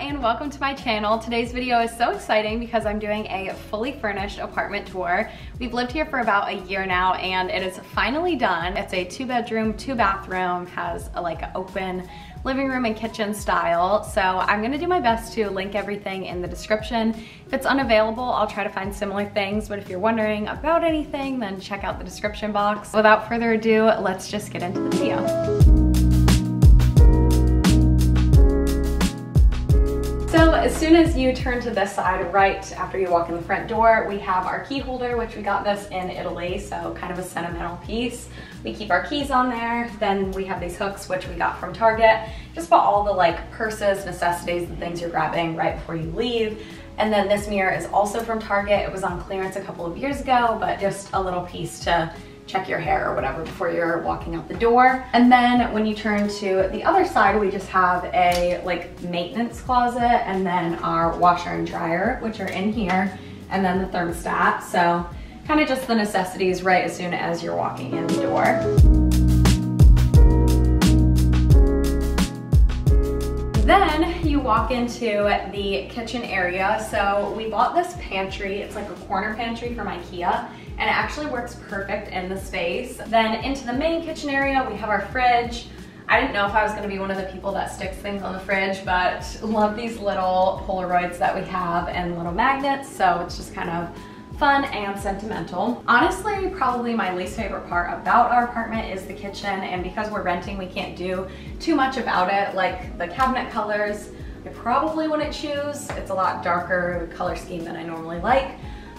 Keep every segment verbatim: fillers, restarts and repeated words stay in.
and welcome to my channel. Today's video is so exciting because I'm doing a fully furnished apartment tour. We've lived here for about a year now and it is finally done. It's a two bedroom, two bathroom, has a, like an open living room and kitchen style. So I'm gonna do my best to link everything in the description. If it's unavailable, I'll try to find similar things, but if you're wondering about anything, then check out the description box. Without further ado, let's just get into the video. So as soon as you turn to this side, right after you walk in the front door, we have our key holder, which we got this in Italy, so kind of a sentimental piece. We keep our keys on there. Then we have these hooks, which we got from Target. Just put all the like purses, necessities, and things you're grabbing right before you leave. And then this mirror is also from Target. It was on clearance a couple of years ago, but just a little piece to check your hair or whatever before you're walking out the door. And then when you turn to the other side, we just have a like maintenance closet and then our washer and dryer, which are in here, and then the thermostat. So kind of just the necessities right as soon as you're walking in the door. Then you walk into the kitchen area. So we bought this pantry. It's like a corner pantry from IKEA and it actually works perfect in the space. Then into the main kitchen area, we have our fridge. I didn't know if I was gonna be one of the people that sticks things on the fridge, but love these little Polaroids that we have and little magnets. So it's just kind of fun and sentimental. Honestly, probably my least favorite part about our apartment is the kitchen, and because we're renting, we can't do too much about it. Like the cabinet colors, I probably wouldn't choose. It's a lot darker color scheme than I normally like,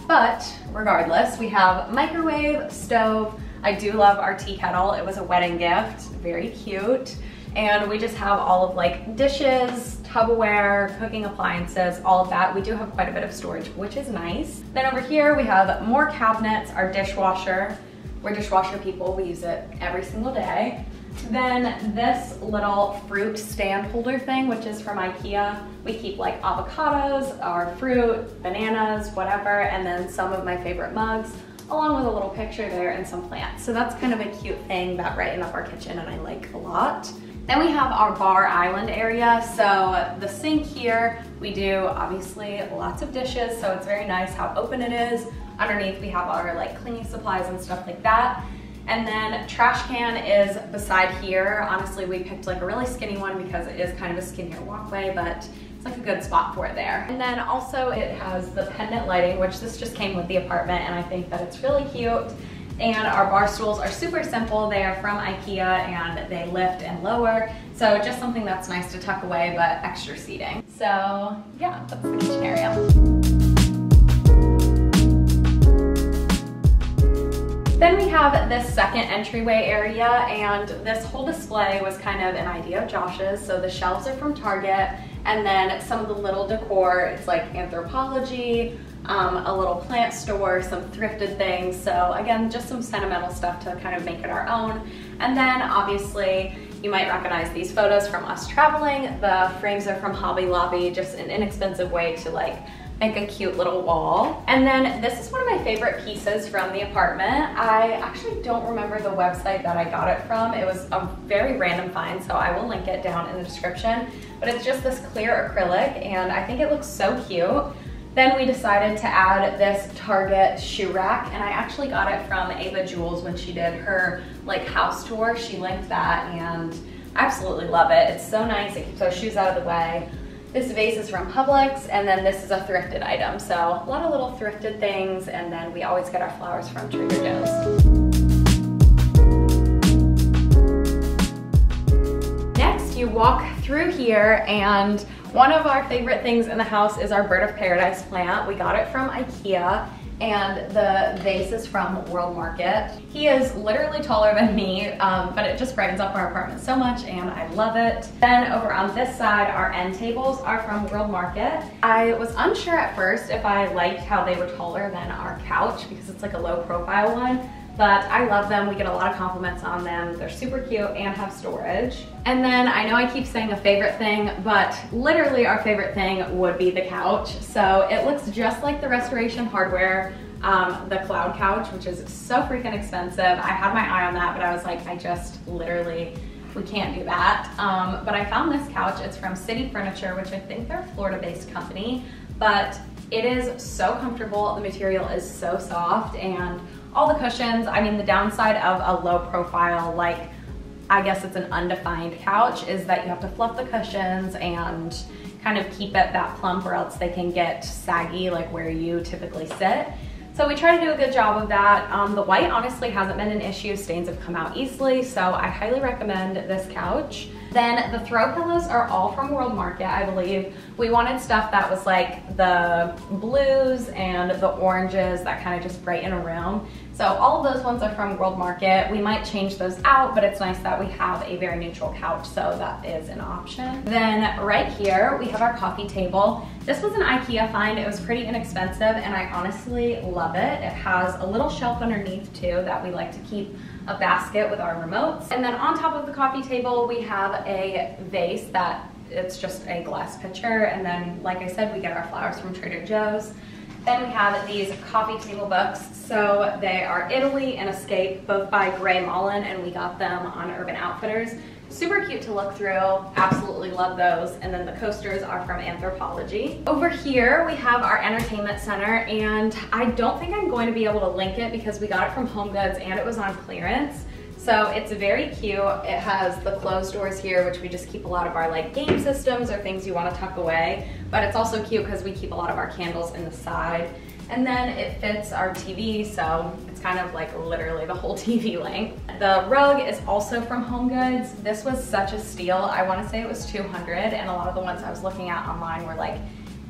but regardless, we have microwave, stove. I do love our tea kettle. It was a wedding gift, very cute. And we just have all of like dishes, Tupperware, cooking appliances, all of that. We do have quite a bit of storage, which is nice. Then over here, we have more cabinets, our dishwasher. We're dishwasher people, we use it every single day. Then this little fruit stand holder thing, which is from IKEA. We keep like avocados, our fruit, bananas, whatever, and then some of my favorite mugs, along with a little picture there and some plants. So that's kind of a cute thing that brightened up our kitchen and I like a lot. Then we have our bar island area. So the sink here, we do obviously lots of dishes, so it's very nice how open it is. Underneath we have our like cleaning supplies and stuff like that. And then trash can is beside here. Honestly, we picked like a really skinny one because it is kind of a skinnier walkway, but it's like a good spot for it there. And then also it has the pendant lighting, which this just came with the apartment and I think that it's really cute. And our bar stools are super simple. They are from IKEA and they lift and lower. So just something that's nice to tuck away, but extra seating. So yeah, that's the kitchen area. Then we have this second entryway area, and this whole display was kind of an idea of Josh's. So the shelves are from Target, and then some of the little decor, it's like Anthropologie, Um, a little plant store, some thrifted things. So again, just some sentimental stuff to kind of make it our own. And then obviously you might recognize these photos from us traveling. The frames are from Hobby Lobby, just an inexpensive way to like make a cute little wall. And then this is one of my favorite pieces from the apartment. I actually don't remember the website that I got it from. It was a very random find, so I will link it down in the description. But it's just this clear acrylic and I think it looks so cute. Then we decided to add this Target shoe rack, and I actually got it from Ava Jules when she did her like house tour. She linked that and I absolutely love it. It's so nice, it keeps our shoes out of the way. This vase is from Publix, and then this is a thrifted item. So a lot of little thrifted things, and then we always get our flowers from Trader Joe's. You walk through here, and one of our favorite things in the house is our bird of paradise plant. We got it from IKEA and the vase is from World Market. He is literally taller than me, um, but it just brightens up our apartment so much and I love it. Then over on this side, our end tables are from World Market. I was unsure at first if I liked how they were taller than our couch because it's like a low profile one, but I love them. We get a lot of compliments on them. They're super cute and have storage. And then I know I keep saying a favorite thing, but literally our favorite thing would be the couch. So it looks just like the Restoration Hardware, um, the Cloud Couch, which is so freaking expensive. I had my eye on that, but I was like, I just literally we can't do that. Um, but I found this couch. It's from City Furniture, which I think they're a Florida-based company, but it is so comfortable. The material is so soft, and all the cushions, I mean, the downside of a low profile, like I guess it's an undefined couch, is that you have to fluff the cushions and kind of keep it that plump, or else they can get saggy like where you typically sit. So we try to do a good job of that. Um, the white honestly hasn't been an issue. Stains have come out easily, so I highly recommend this couch. Then the throw pillows are all from World Market, I believe. We wanted stuff that was like the blues and the oranges that kind of just brighten a room. So all of those ones are from World Market. We might change those out, but it's nice that we have a very neutral couch, so that is an option. Then right here, we have our coffee table. This was an IKEA find. It was pretty inexpensive, and I honestly love it. It has a little shelf underneath too that we like to keep a basket with our remotes. And then on top of the coffee table, we have a vase that it's just a glass pitcher. And then, like I said, we get our flowers from Trader Joe's. Then we have these coffee table books. So they are Italy and Escape, both by Gray Malin, and we got them on Urban Outfitters. Super cute to look through, absolutely love those. And then the coasters are from Anthropologie. Over here, we have our entertainment center, and I don't think I'm going to be able to link it because we got it from Home Goods and it was on clearance. So it's very cute. It has the closed doors here, which we just keep a lot of our like game systems or things you want to tuck away. But it's also cute because we keep a lot of our candles in the side. And then it fits our T V, so it's kind of like literally the whole T V length. The rug is also from Home Goods. This was such a steal. I want to say it was two hundred dollars, and a lot of the ones I was looking at online were like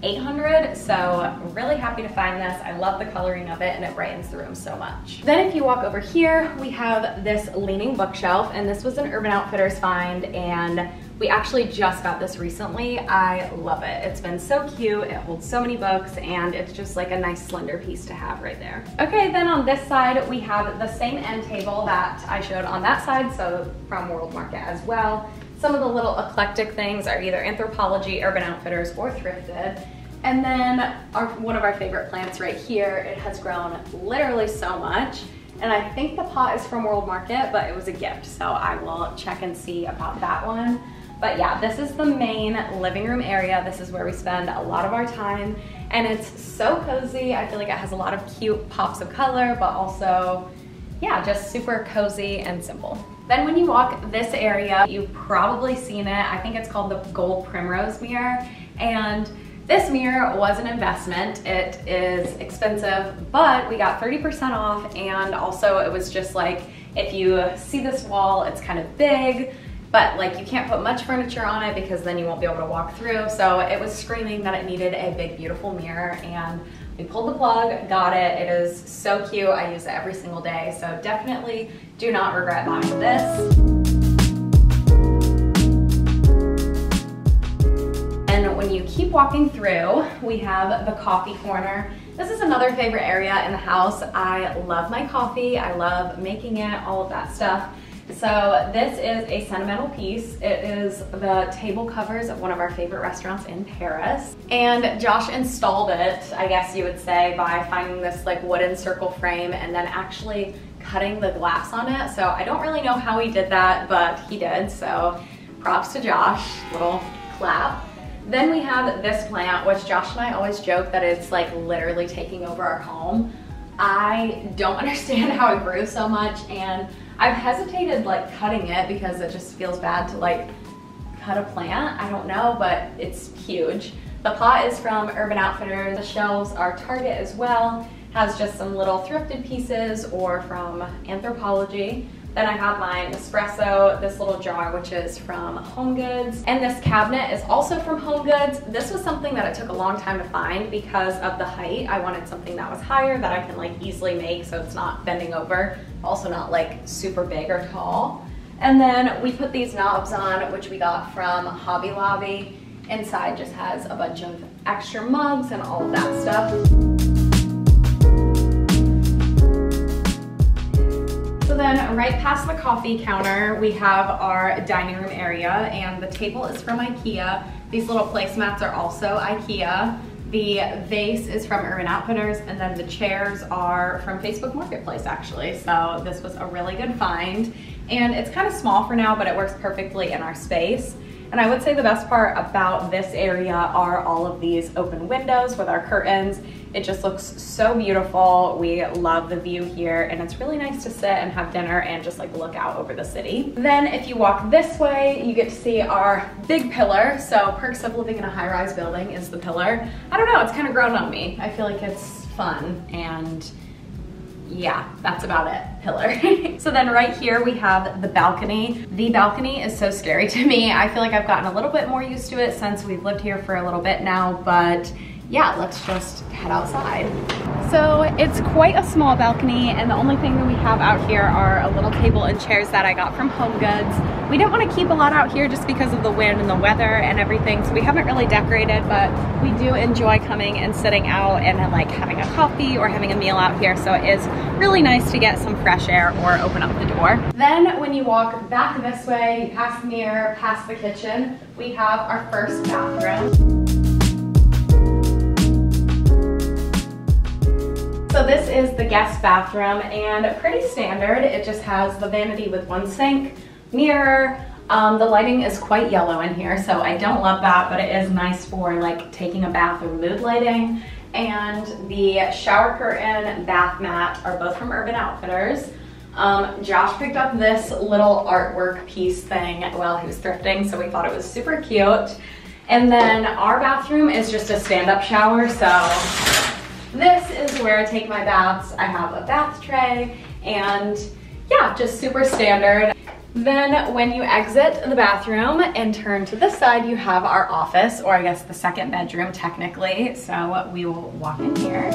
eight hundred dollars, so really happy to find this. I love the coloring of it, and it brightens the room so much. Then if you walk over here, we have this leaning bookshelf, and this was an Urban Outfitters find, and we actually just got this recently. I love it. It's been so cute. It holds so many books, and it's just like a nice slender piece to have right there. Okay, then on this side, we have the same end table that I showed on that side, so from World Market as well. Some of the little eclectic things are either Anthropologie, Urban Outfitters, or thrifted. And then our, one of our favorite plants right here, it has grown literally so much. And I think the pot is from World Market, but it was a gift, so I will check and see about that one. But yeah, this is the main living room area. This is where we spend a lot of our time, and it's so cozy. I feel like it has a lot of cute pops of color, but also, yeah, just super cozy and simple. Then when you walk this area, you've probably seen it. I think it's called the gold primrose mirror, and this mirror was an investment. It is expensive, but we got thirty percent off, and also it was just like, if you see this wall, it's kind of big, but like you can't put much furniture on it because then you won't be able to walk through. So it was screaming that it needed a big, beautiful mirror, and we pulled the plug, got it. It is so cute. I use it every single day. So definitely do not regret buying this. And when you keep walking through, we have the coffee corner. This is another favorite area in the house. I love my coffee. I love making it, all of that stuff. So this is a sentimental piece. It is the table covers of one of our favorite restaurants in Paris. And Josh installed it, I guess you would say, by finding this like wooden circle frame and then actually cutting the glass on it. So I don't really know how he did that, but he did. So props to Josh, little clap. Then we have this plant, which Josh and I always joke that it's like literally taking over our home. I don't understand how it grew so much, and I've hesitated like cutting it because it just feels bad to like cut a plant. I don't know, but it's huge. The pot is from Urban Outfitters. The shelves are Target as well. Has just some little thrifted pieces or from Anthropologie. Then I have my Nespresso, this little jar, which is from Home Goods. And this cabinet is also from Home Goods. This was something that it took a long time to find because of the height. I wanted something that was higher that I can like easily make so it's not bending over, also not like super big or tall. And then we put these knobs on, which we got from Hobby Lobby. Inside just has a bunch of extra mugs and all of that stuff. Then right past the coffee counter, we have our dining room area, and the table is from IKEA. These little placemats are also IKEA. The vase is from Urban Outfitters, and then the chairs are from Facebook Marketplace, actually. So this was a really good find. And it's kind of small for now, but it works perfectly in our space. And I would say the best part about this area are all of these open windows with our curtains. It just looks so beautiful. We love the view here, and it's really nice to sit and have dinner and just like look out over the city. Then if you walk this way, you get to see our big pillar. So perks of living in a high-rise building is the pillar. I don't know, it's kind of grown on me. I feel like it's fun, and yeah, that's about it, pillar. So then right here we have the balcony. The balcony is so scary to me. I feel like I've gotten a little bit more used to it since we've lived here for a little bit now, but yeah, let's just head outside. So it's quite a small balcony, and the only thing that we have out here are a little table and chairs that I got from Home Goods. We didn't want to keep a lot out here just because of the wind and the weather and everything, so we haven't really decorated, but we do enjoy coming and sitting out and like having a coffee or having a meal out here, so it is really nice to get some fresh air or open up the door. Then when you walk back this way, past the mirror, past the kitchen, we have our first bathroom. So this is the guest bathroom, and pretty standard. It just has the vanity with one sink, mirror. Um, the lighting is quite yellow in here, so I don't love that, but it is nice for like taking a bath or mood lighting. And the shower curtain, bath mat are both from Urban Outfitters. Um, Josh picked up this little artwork piece thing while he was thrifting, so we thought it was super cute. And then our bathroom is just a stand-up shower, so this is where I take my baths. I have a bath tray, and yeah, just super standard. Then when you exit the bathroom and turn to this side, you have our office, or I guess the second bedroom technically. So we will walk in here.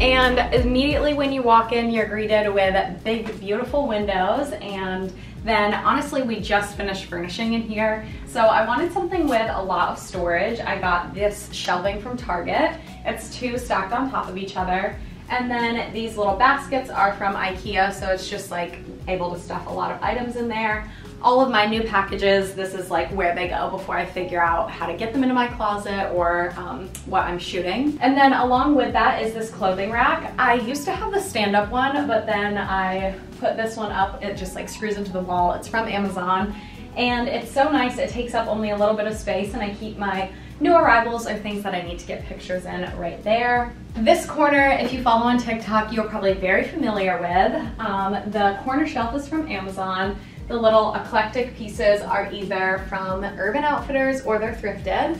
And immediately when you walk in, you're greeted with big, beautiful windows. And then honestly, we just finished furnishing in here, so I wanted something with a lot of storage. I got this shelving from Target. It's two stacked on top of each other. And then these little baskets are from IKEA, so it's just like able to stuff a lot of items in there. All of my new packages, this is like where they go before I figure out how to get them into my closet or um, what I'm shooting. And then along with that is this clothing rack. I used to have the stand-up one, but then I put this one up. It just like screws into the wall. It's from Amazon, and it's so nice. It takes up only a little bit of space, and I keep my new arrivals or things that I need to get pictures in right there. This corner, if you follow on TikTok, you're probably very familiar with. Um, the corner shelf is from Amazon. The little eclectic pieces are either from Urban Outfitters or they're thrifted.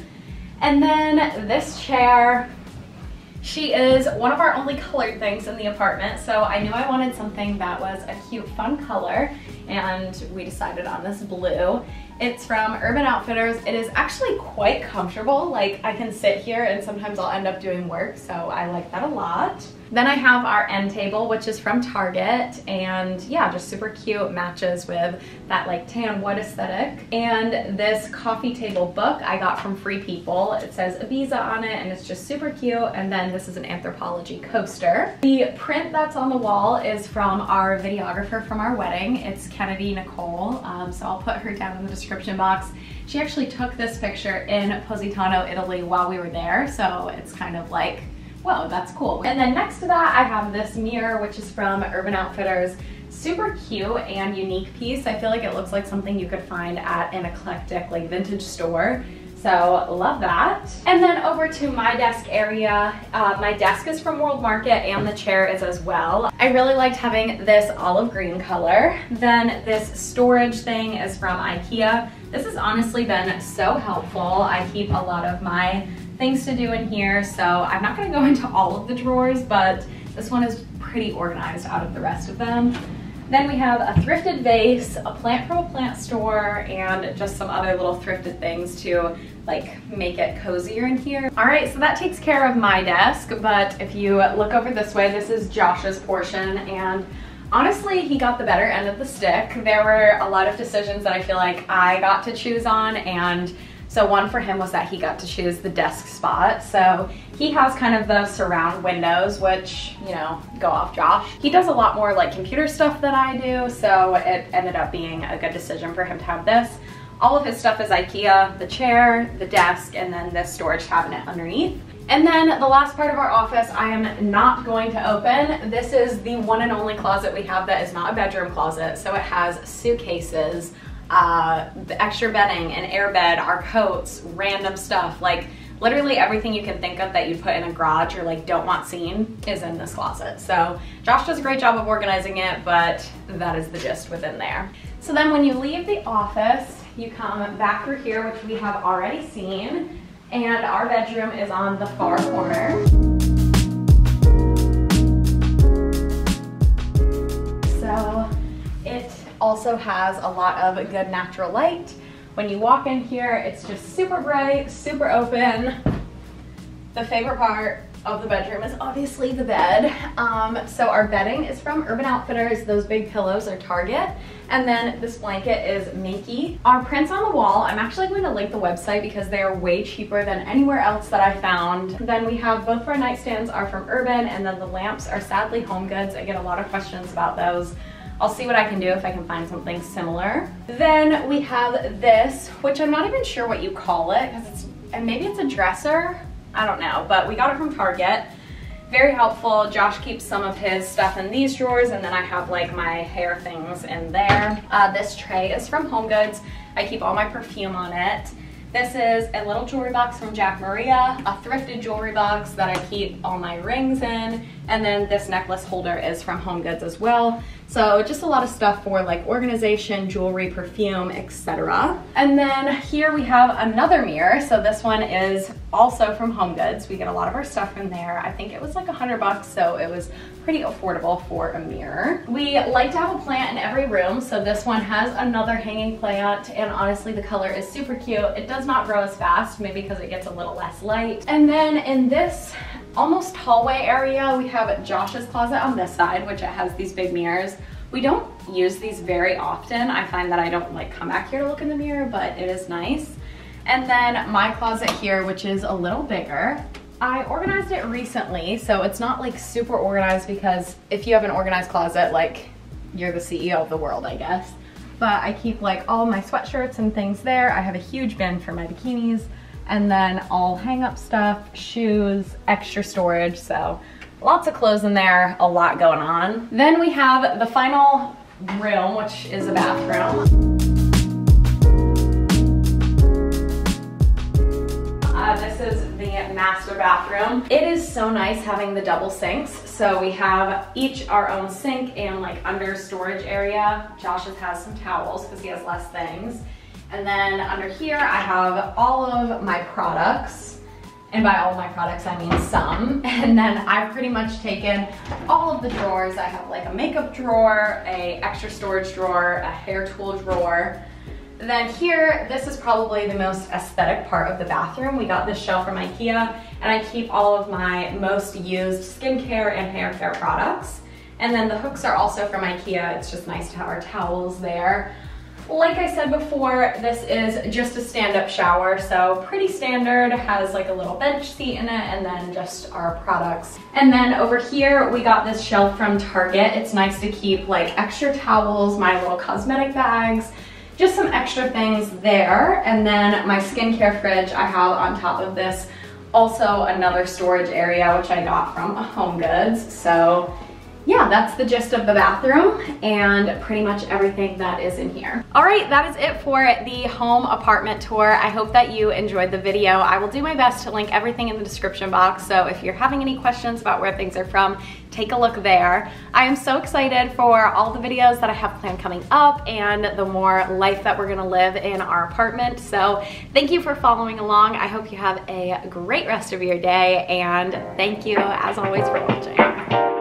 And then this chair, she is one of our only colored things in the apartment, so I knew I wanted something that was a cute, fun color, and we decided on this blue. It's from Urban Outfitters. It is actually quite comfortable. Like, I can sit here and sometimes I'll end up doing work, so I like that a lot. Then I have our end table, which is from Target, and yeah, just super cute, matches with that like tan wood aesthetic. And this coffee table book I got from Free People. It says Ibiza on it, and it's just super cute. And then this is an Anthropologie coaster. The print that's on the wall is from our videographer from our wedding. It's Kennedy Nicole, um, so I'll put her down in the description box. She actually took this picture in Positano, Italy while we were there, so it's kind of like, whoa, that's cool. And then next to that, I have this mirror, which is from Urban Outfitters. Super cute and unique piece. I feel like it looks like something you could find at an eclectic, like, vintage store. So love that. And then over to my desk area, uh, my desk is from World Market, and the chair is as well. I really liked having this olive green color. Then this storage thing is from IKEA. This has honestly been so helpful. I keep a lot of my things to do in here, so I'm not gonna go into all of the drawers, but this one is pretty organized out of the rest of them. Then we have a thrifted vase, a plant from a plant store, and just some other little thrifted things to like make it cozier in here. All right, so that takes care of my desk, but if you look over this way, this is Josh's portion, and honestly, he got the better end of the stick. There were a lot of decisions that I feel like I got to choose on, and so one for him was that he got to choose the desk spot. So he has kind of the surround windows, which, you know, go off Josh. He does a lot more like computer stuff than I do, so it ended up being a good decision for him to have this. All of his stuff is IKEA, the chair, the desk, and then this storage cabinet underneath. And then the last part of our office I am not going to open. This is the one and only closet we have that is not a bedroom closet. So it has suitcases, uh, the extra bedding, an airbed, our coats, random stuff. Like literally everything you can think of that you put in a garage or like don't want seen is in this closet. So Josh does a great job of organizing it, but that is the gist within there. So then when you leave the office, you come back through here, which we have already seen. And our bedroom is on the far corner. So it also has a lot of good natural light. When you walk in here, it's just super bright, super open. The favorite part of the bedroom is obviously the bed. Um, so our bedding is from Urban Outfitters. Those big pillows are Target. And then this blanket is Minky. Our prints on the wall, I'm actually going to link the website because they are way cheaper than anywhere else that I found. Then we have both of our nightstands are from Urban, and then the lamps are sadly Home Goods. I get a lot of questions about those. I'll see what I can do if I can find something similar. Then we have this, which I'm not even sure what you call it, because it's, and maybe it's a dresser. I don't know, but we got it from Target. Very helpful. Josh keeps some of his stuff in these drawers, and then I have like my hair things in there. Uh, this tray is from Home Goods. I keep all my perfume on it. This is a little jewelry box from Jack Maria, a thrifted jewelry box that I keep all my rings in, and then this necklace holder is from Home Goods as well. So just a lot of stuff for like organization, jewelry, perfume, et cetera. And then here we have another mirror. So this one is also from Home Goods. We get a lot of our stuff from there. I think it was like a hundred bucks, so it was pretty affordable for a mirror. We like to have a plant in every room, so this one has another hanging plant, and honestly the color is super cute. It does not grow as fast, maybe because it gets a little less light. And then in this almost hallway area, we have Josh's closet on this side, which it has these big mirrors. We don't use these very often. I find that I don't like come back here to look in the mirror, but it is nice. And then my closet here, which is a little bigger. I organized it recently, so it's not like super organized, because if you have an organized closet, like you're the C E O of the world, I guess. But I keep like all my sweatshirts and things there. I have a huge bin for my bikinis, and then all hang up stuff, shoes, extra storage. So lots of clothes in there, a lot going on. Then we have the final room, which is a bathroom. Uh, this is the master bathroom. It is so nice having the double sinks. So we have each our own sink and like under storage area. Josh's has some towels because he has less things. And then under here, I have all of my products. And by all my products, I mean some. And then I've pretty much taken all of the drawers. I have like a makeup drawer, a extra storage drawer, a hair tool drawer. Then here, this is probably the most aesthetic part of the bathroom. We got this shelf from IKEA, and I keep all of my most used skincare and hair care products. And then the hooks are also from IKEA. It's just nice to have our towels there. Like I said before, this is just a stand-up shower, so pretty standard. It has like a little bench seat in it, and then just our products. And then over here, we got this shelf from Target. It's nice to keep like extra towels, my little cosmetic bags, just some extra things there. And then my skincare fridge I have on top of this. Also another storage area, which I got from Home Goods. So yeah, that's the gist of the bathroom and pretty much everything that is in here. All right, that is it for the home apartment tour. I hope that you enjoyed the video. I will do my best to link everything in the description box, so if you're having any questions about where things are from, take a look there. I am so excited for all the videos that I have planned coming up and the more life that we're gonna live in our apartment. So thank you for following along. I hope you have a great rest of your day, and thank you as always for watching.